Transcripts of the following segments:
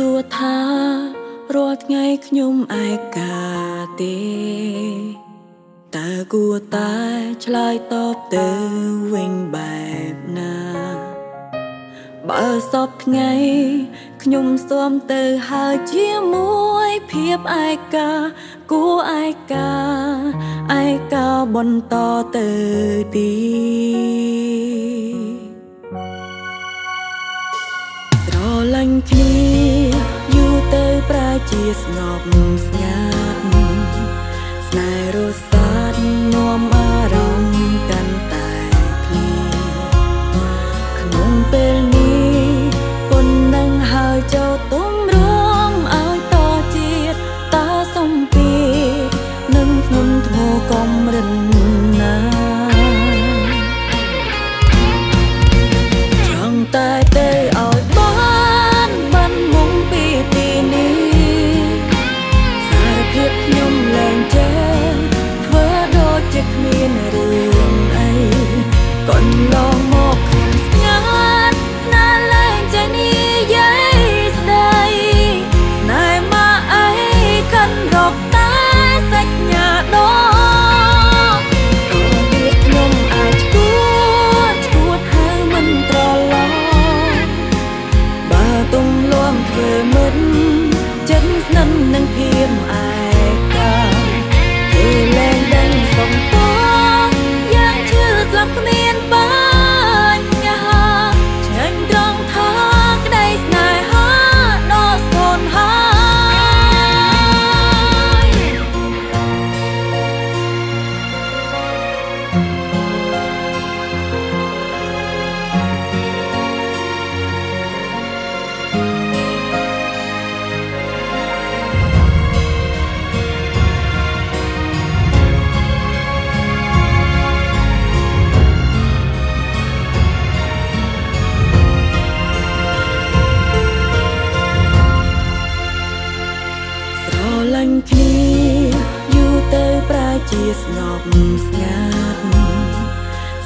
សួរថារត់ថ្ងៃខ្ញុំឯកាទេតើគួរតែឆ្លើយតបទៅវិញបែបណាបើសពថ្ងៃខ្ញុំស៊ាំទៅហើយជាមួយភាពឯកាគួរឯកាបន្តទៅទៀតត្រឡាញ់គ្នាយូរទៅប្រើជាស្ងប់ស្ងាត់ស្នេហ៍រសាត់នាំអារម្មណ៍កាន់តែឃ្លាក្នុងពេលនេះប៉ុណ្ណឹងហើយចូលទុំរងឲ្យតជាតិតសំពីនឹងធ្ងន់ធ្ងរកំរិនណាចង់តែទៅឲ្យបានបានមុំពីទីនេះសារភាពខ្ញុំឡើងចេះធ្វើដូចជាគ្មានរឿងអីកន្លងមកខ្ញុំស្ងាត់ណាស់ឡើងចេះនិយាយស្ដីស្នេហ៍មកអីកាន់រកតែសាច់ញ៉ាដោជាស្ងប់ស្ងាត់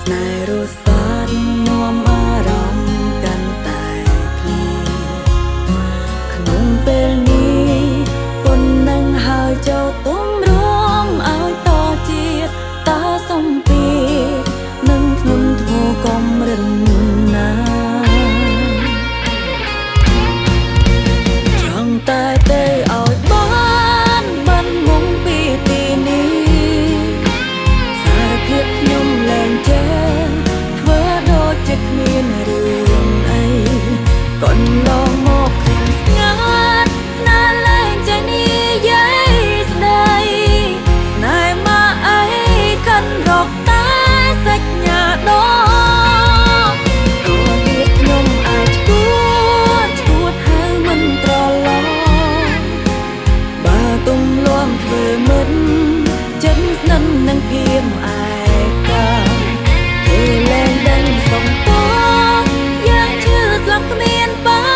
ស្នេហ៍រសាត់នាំអារម្មណ៍កាន់តែឃ្លាក្នុងពេលនេះប៉ុណ្ណឹងហើយចូលទុំរងឲ្យតជាតិតសំពីនឹងធ្ងន់ធ្ងរកំរិនណាចង់តែទៅឲ្យបានបានមុំពីទីនេះก่อนลองมองขึ้นงานน่าแรงใจนี้ยัยสดายนายมาไอ้กันรอกตาสักหยาดอกตัวเด็กยมอาจกวดหามันตรอลองบาตุงล้อมเธอเหมือนจันนั้นนั่งเพียมไอกาเธอแรงดังสองต้องยังเชื่อหลังมีเธอ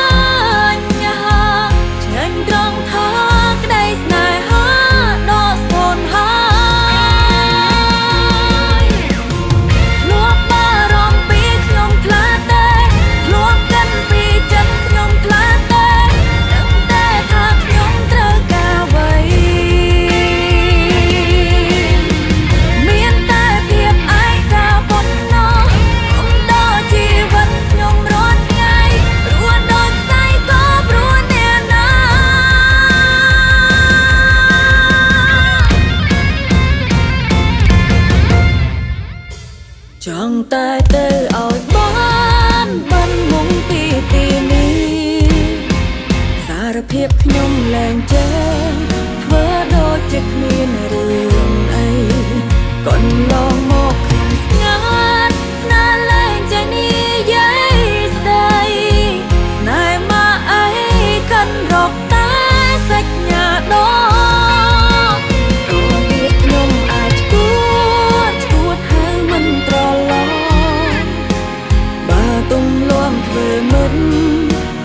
เหมือน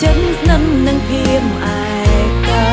จันทร์นั้นนั่งเพียมไอ้กา